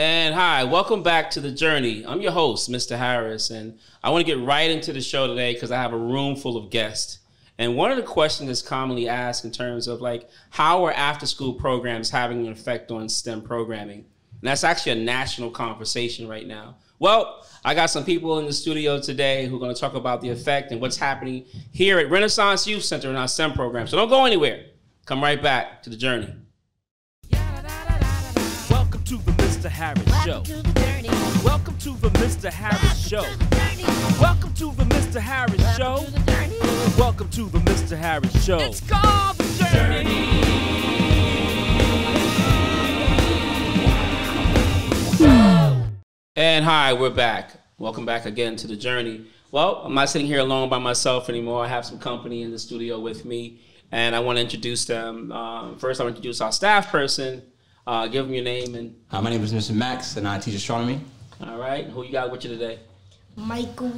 And hi, welcome back to The Journey. I'm your host, Mr. Harris, and I want to get right into the show today because I have a room full of guests. And one of the questions that's commonly asked in terms of like, how are after-school programs having an effect on STEM programming? And that's actually a national conversation right now. Well, I got some people in the studio today who are going to talk about the effect and what's happening here at Renaissance Youth Center in our STEM program. So don't go anywhere. Come right back to The Journey. Welcome to the Mr. Harris Show. Welcome to the Mr. Harris Show. Welcome to the Mr. Harris Show. Welcome to the Mr. Harris Show. It's called The Journey. And hi, we're back. Welcome back again to The Journey. Well, I'm not sitting here alone by myself anymore. I have some company in the studio with me, and I want to introduce them. First, I want to introduce our staff person. Give them your name. And my name is Mr. Max, and I teach astronomy. All right. Who you got with you today? Michael,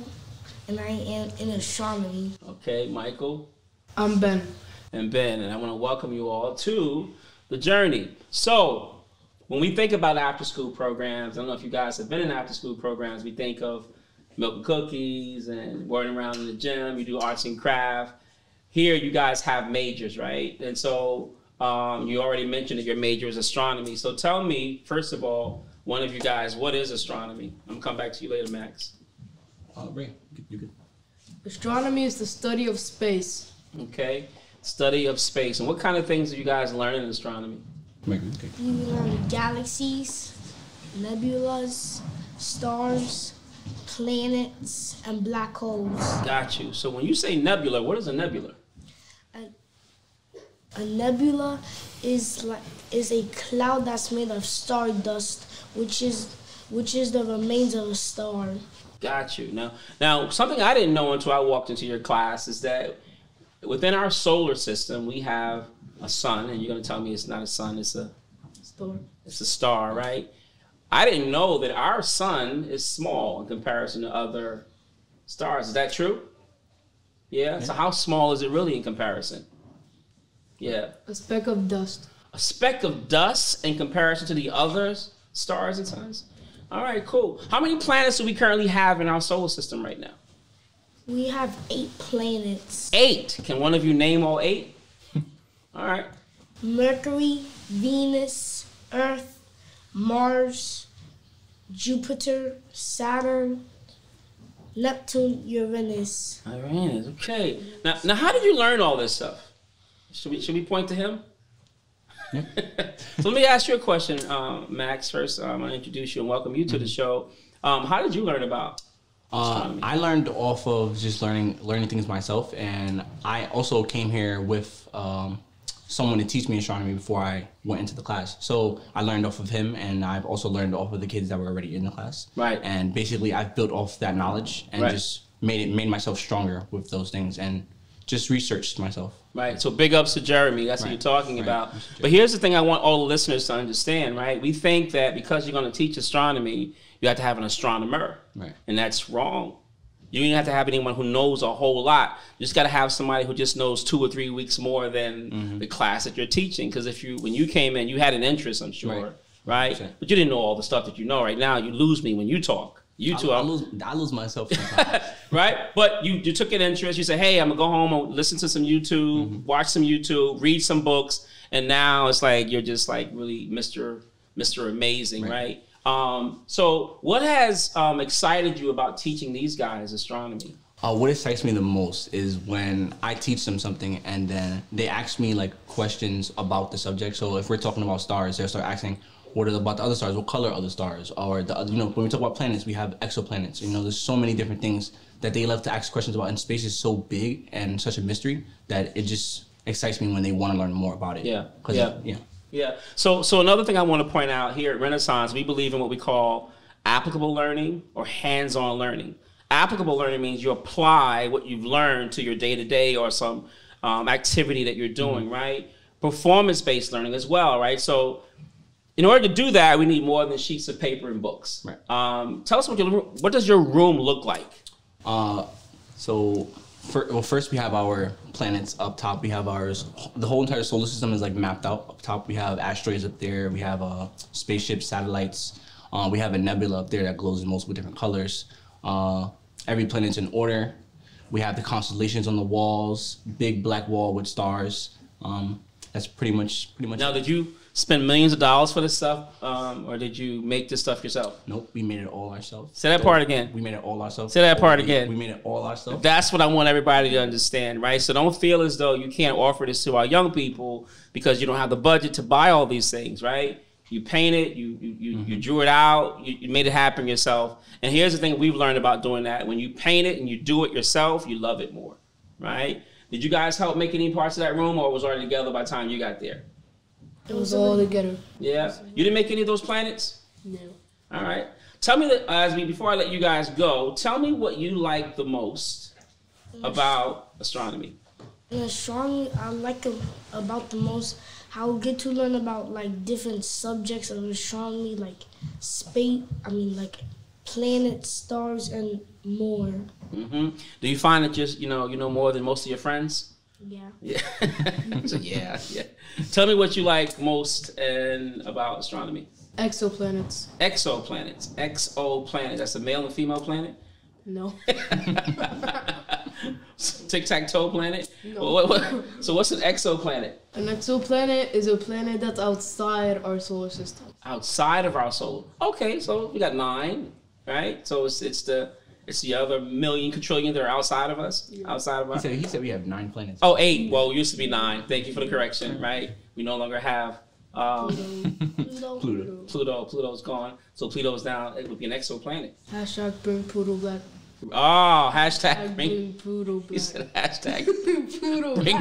and I am in astronomy. Okay, Michael. I'm Ben. And Ben, and I want to welcome you all to The Journey. So when we think about after-school programs, I don't know if you guys have been in after-school programs, we think of milk and cookies and running around in the gym. You do arts and craft. Here you guys have majors, right? And so you already mentioned that your major is astronomy. So tell me, first of all, one of you guys, what is astronomy? I'm going to come back to you later, Max. Ray, you good. Astronomy is the study of space. Okay, study of space. And what kind of things do you guys learn in astronomy? Okay. We learn galaxies, nebulas, stars, planets, and black holes. Got you. So when you say nebula, what is a nebula? A nebula is a cloud that's made of stardust, which is the remains of a star. Got you. Now something I didn't know until I walked into your class is that within our solar system we have a sun, and you're going to tell me it's not a sun, it's a star. It's a star, right? I didn't know that our sun is small in comparison to other stars. Is that true? Yeah. So how small is it really in comparison? Yeah. A speck of dust. A speck of dust in comparison to the other stars and suns? All right, cool. How many planets do we currently have in our solar system right now? We have 8 planets. 8? Can one of you name all 8? All right. Mercury, Venus, Earth, Mars, Jupiter, Saturn, Neptune, Uranus. Uranus, okay. Now how did you learn all this stuff? Should we point to him? Yeah. So let me ask you a question, Max. First, I'm going to introduce you and welcome you to the show. How did you learn about astronomy? I learned off of just learning things myself, and I also came here with someone to teach me astronomy before I went into the class. So I learned off of him, and I've also learned off of the kids that were already in the class. Right. And basically, I've built off that knowledge and just made myself stronger with those things and just researched myself. Right, so big ups to Jeremy. That's what you're talking about. But here's the thing I want all the listeners to understand, right? We think that because you're going to teach astronomy, you have to have an astronomer. Right. And that's wrong. You don't have to have anyone who knows a whole lot. You just got to have somebody who just knows 2 or 3 weeks more than the class that you're teaching. Because if you, when you came in, you had an interest, I'm sure, right? But you didn't know all the stuff that you know right now. You lose me when you talk. You too. I lose myself sometimes. Right? But you took an interest. You said, hey, I'm going to go home and listen to some YouTube, watch some YouTube, read some books. And now it's like you're just like really Mr. Amazing, right? So what has excited you about teaching these guys astronomy? What excites me the most is when I teach them something and then they ask me like questions about the subject. So if we're talking about stars, they'll start asking, what are about the other stars? What color are the stars? Or the other, you know, when we talk about planets, we have exoplanets. You know, there's so many different things that they love to ask questions about, and space is so big and such a mystery that it just excites me when they want to learn more about it. Yeah. So another thing I want to point out here at Renaissance, we believe in what we call applicable learning or hands-on learning. Applicable learning means you apply what you've learned to your day-to-day or some activity that you're doing, right? Performance-based learning as well, right? So in order to do that, we need more than sheets of paper and books. Right. Tell us what does your room look like? First we have our planets up top. We have ours. The whole entire solar system is like mapped out up top. We have asteroids up there. We have spaceships, satellites. We have a nebula up there that glows in multiple different colors. Every planet's in order. We have the constellations on the walls, big black wall with stars. That's pretty much. Now, did you spend millions of dollars for this stuff, or did you make this stuff yourself? Nope, we made it all ourselves. Say that part again. We made it all ourselves. Say that part again. We made it all ourselves. That's what I want everybody to understand, right? So don't feel as though you can't offer this to our young people because you don't have the budget to buy all these things, right? You paint it, you drew it out, you made it happen yourself. And here's the thing we've learned about doing that. When you paint it and you do it yourself, you love it more, right? Did you guys help make any parts of that room, or it was already together by the time you got there? It was all together. Yeah. You didn't make any of those planets? No. All right. Tell me, before I let you guys go, tell me what you like the most about astronomy. In astronomy, I like about the most how we get to learn about, like, different subjects of astronomy, like space, planets, stars, and more. Mm-hmm. Do you find that you know more than most of your friends? Yeah. Yeah. So, yeah. Tell me what you like most about astronomy. Exoplanets. Exoplanets. Exoplanet. That's a male and female planet? No. Tic-tac-toe planet? No. So what's an exoplanet? An exoplanet is a planet that's outside our solar system. Outside of our solar. Okay, so we got 9, right? So it's the other million quadrillion that are outside of us, yeah. Outside of us. He said we have 9 planets. Oh, 8. Well, it used to be 9. Thank you for the correction, right? We no longer have Pluto. Pluto's gone. So Pluto's down. It would be an exoplanet. Hashtag burn Pluto black. Oh, hashtag bring Pluto back. He said hashtag bring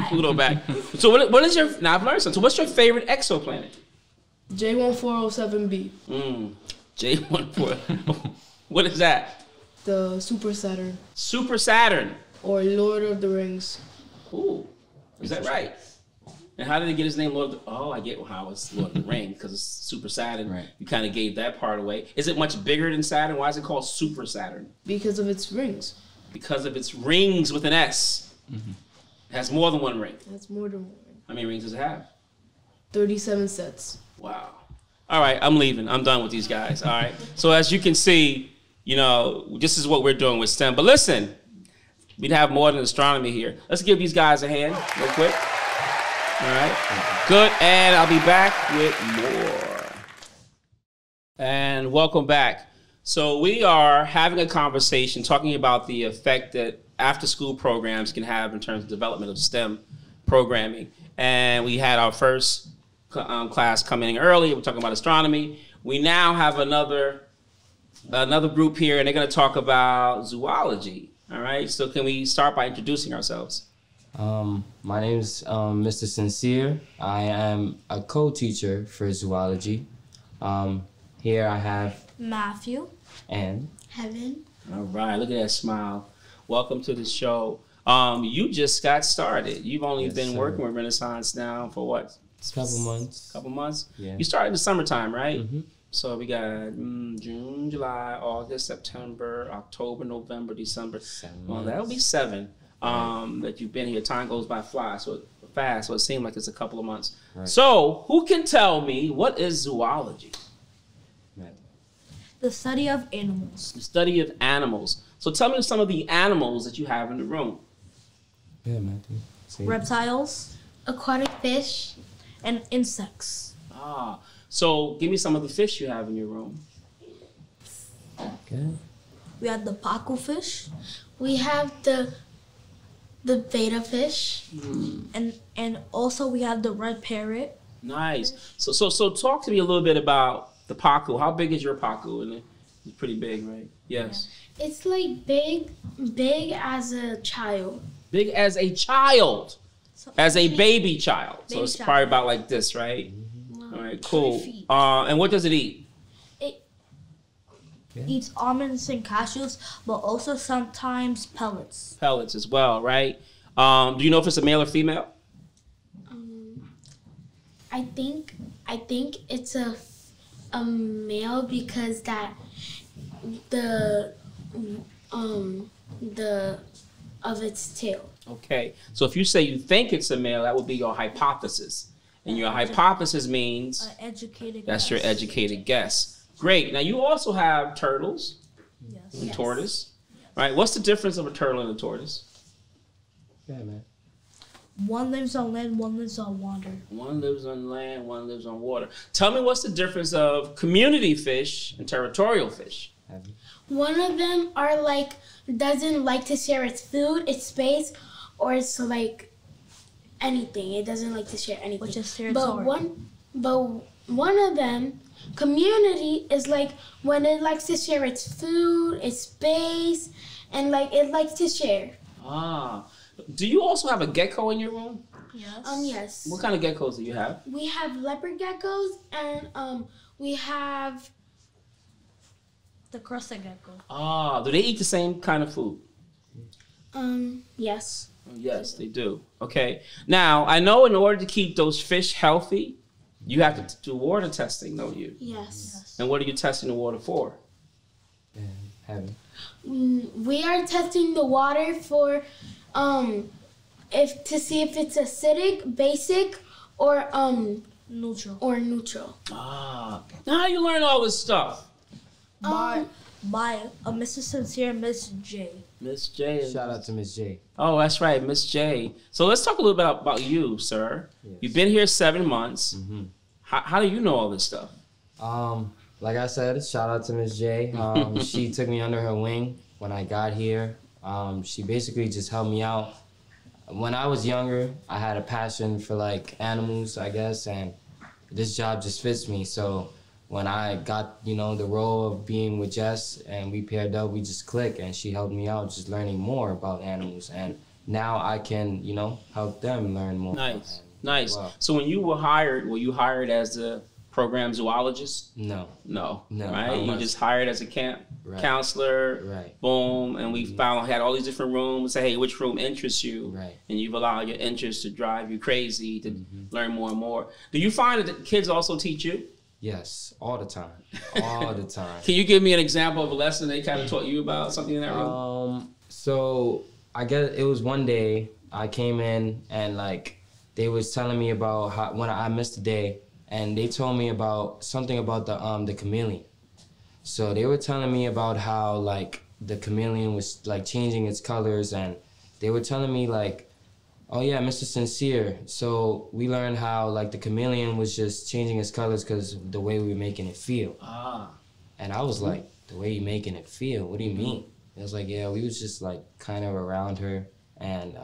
Pluto back. So what is your? Now I've learned something. So what's your favorite exoplanet? J1407b. J14. What is that? The Super Saturn. Super Saturn. Or Lord of the Rings. Ooh, is that right? And how did he get his name, Lord of the... Oh, I get how it's Lord of the Rings, because it's Super Saturn. Right. You kind of gave that part away. Is it much bigger than Saturn? Why is it called Super Saturn? Because of its rings. Because of its rings with an S. Mm-hmm. It has more than one ring. It has more than one ring. How many rings does it have? 37 sets. Wow. All right, I'm leaving. I'm done with these guys. All right. So as you can see... You know, this is what we're doing with STEM. But listen, we'd have more than astronomy here. Let's give these guys a hand real quick. All right. Good. And I'll be back with more. And welcome back. So we are having a conversation talking about the effect that after-school programs can have in terms of development of STEM programming. And we had our first class coming in early. We're talking about astronomy. We now have another group here, and they're going to talk about zoology. All right, so can we start by introducing ourselves? My name is Mr. Sincere. I am a co-teacher for zoology. Here I have Matthew and Heaven. All right, look at that smile. Welcome to the show. You just got started. You've only been working with Renaissance now for what? A couple months? Yeah. You started in the summertime, right? Mm-hmm. So we got June, July, August, September, October, November, December. 7 months. Well, that'll be 7 that you've been here. Time goes by fast, so it seemed like it's a couple of months. Right. So who can tell me what is zoology? The study of animals. The study of animals. So tell me some of the animals that you have in the room. Yeah, Matthew. Reptiles, aquatic fish, and insects. Ah. So, give me some of the fish you have in your room. Okay. We have the pacu fish. We have the betta fish, and also we have the red parrot. Nice. So talk to me a little bit about the pacu. How big is your pacu? And it's pretty big, right? Yes. Yeah. It's like big as a child. Big as a child, so as a baby child. So it's probably about like this, right? All right, cool. And what does it eat? It eats almonds and cashews, but also sometimes pellets. Pellets as well, right? Do you know if it's a male or female? I think it's a male because that the of its tail. Okay, so if you say you think it's a male, that would be your hypothesis. And your hypothesis means... That's your educated guess. Great. Now you also have turtles and tortoise. Yes. All right, what's the difference of a turtle and a tortoise? Yeah, man. One lives on land, one lives on water. One lives on land, one lives on water. Tell me what's the difference of community fish and territorial fish? One of them are like, doesn't like to share its food, its space, or it's like anything. It doesn't like to share anything. Which is territorial. But one of them, community, is like when it likes to share its food, its space, and like it likes to share. Ah. Do you also have a gecko in your room? Yes. Yes. What kind of geckos do you have? We have leopard geckos and we have the crested gecko. Ah, do they eat the same kind of food? Yes. Yes, they do. Okay. Now, I know in order to keep those fish healthy, you have to do water testing, don't you? Yes. And what are you testing the water for? We are testing the water for to see if it's acidic, basic, or neutral. Ah, now how you learn all this stuff? By Mrs. Sincere, Miss J. Miss J. Shout out to Miss J. Oh, that's right, Miss J. So let's talk a little bit about you, sir. Yes. You've been here 7 months. Mm-hmm. How do you know all this stuff? Like I said, shout out to Miss J. She took me under her wing when I got here. She basically just helped me out. When I was younger, I had a passion for like animals, I guess, and this job just fits me. So when I got, you know, the role of being with Jess and we paired up, we just clicked, and she helped me out just learning more about animals. And now I can, you know, help them learn more. Nice, nice. Well. So when you were you hired as the program zoologist? No. No. No. Right? You just hired as a camp counselor. Right. Boom. And we had all these different rooms. Say, hey, which room interests you? Right. And you've allowed your interest to drive you crazy to learn more and more. Do you find that kids also teach you? Yes. All the time. All the time. Can you give me an example of a lesson they kind of taught you about something in that room? So I guess it was one day I came in and like they was telling me about how when I missed a day. And they told me about something about the chameleon. So they were telling me about how like the chameleon was like changing its colors, and they were telling me like, oh yeah, Mr. Sincere. So we learned how like the chameleon was just changing its colors because the way we were making it feel. Ah. And I was like, the way you're making it feel, what do you mean? It was like, yeah, we was just like kind of around her and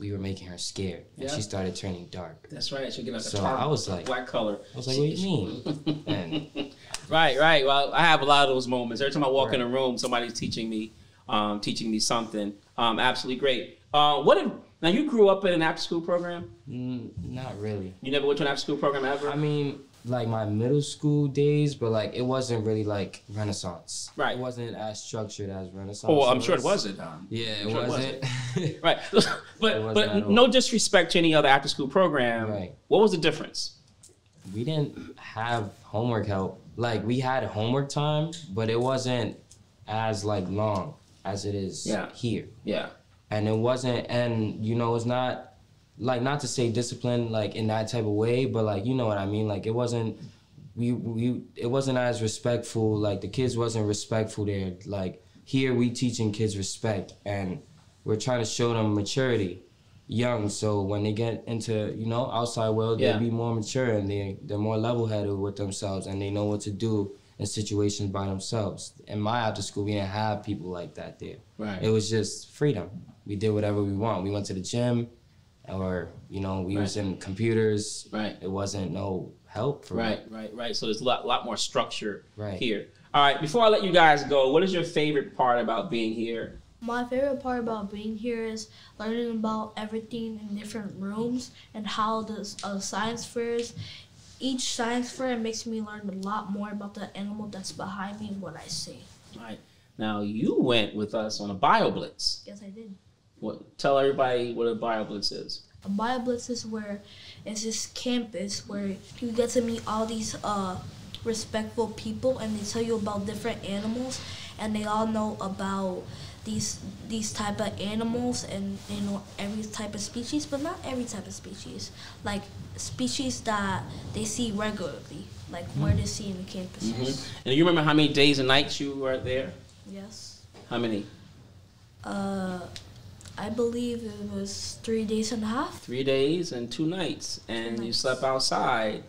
we were making her scared, and she started turning dark. That's right. She gave us a I was like, black color. I was like, what do you mean? And right. Well, I have a lot of those moments. Every time I walk in a room, somebody's teaching me something. Absolutely great. Now you grew up in an after-school program? Not really. You never went to an after-school program ever? I mean, like my middle school days, but like it wasn't really like Renaissance. Right. It wasn't as structured as Renaissance. Oh, I'm sure it wasn't. Yeah, it wasn't. Right. But no disrespect to any other after school program. Right. What was the difference? We didn't have homework help. Like we had homework time, but it wasn't as like long as it is here. Yeah. And it wasn't, and you know, it's not like, not to say discipline like in that type of way, but like you know what I mean. Like it wasn't, it wasn't as respectful. Like the kids wasn't respectful there. Like here we teaching kids respect, and we're trying to show them maturity, young. So when they get into outside world, they be more mature and they're more level-headed with themselves, and they know what to do in situations by themselves. In my after school, we didn't have people like that there. Right. It was just freedom. We did whatever we want. We went to the gym. Or, you know, we was in computers. Right. It wasn't no help for Right. So there's a lot more structure here. All right, before I let you guys go, what is your favorite part about being here? My favorite part about being here is learning about everything in different rooms and how the science fairs. Each science fair makes me learn a lot more about the animal that's behind me and what I see. All right. Now, you went with us on a BioBlitz. Yes, I did. Tell everybody what a BioBlitz is. A BioBlitz is where it's this campus where you get to meet all these respectful people, and they tell you about different animals, and they all know about these type of animals, and they know every type of species, but not every type of species. Like species that they see regularly. like where they see in the campuses. And you remember how many days and nights you were there? Yes. How many? I believe it was 3 days and a half. 3 days and 2 nights. And you slept outside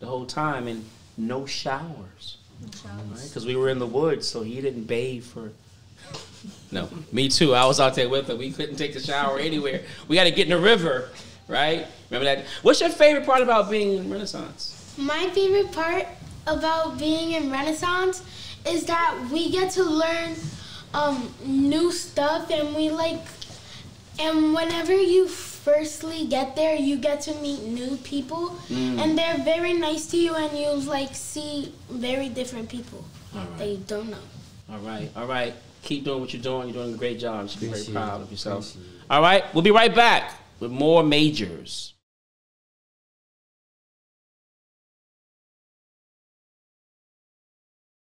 the whole time, and no showers. No showers. Because we were in the woods, so he didn't bathe for... No, me too. I was out there with him. We couldn't take a shower anywhere. We had to get in the river, right? Remember that? What's your favorite part about being in Renaissance? My favorite part about being in Renaissance is that we get to learn new stuff, and we like... And whenever you firstly get there, you get to meet new people, and they're very nice to you, and you like see very different people that you don't know. All right, all right. Keep doing what you're doing. You're doing a great job. You should be very proud of yourself. All right, we'll be right back with more majors.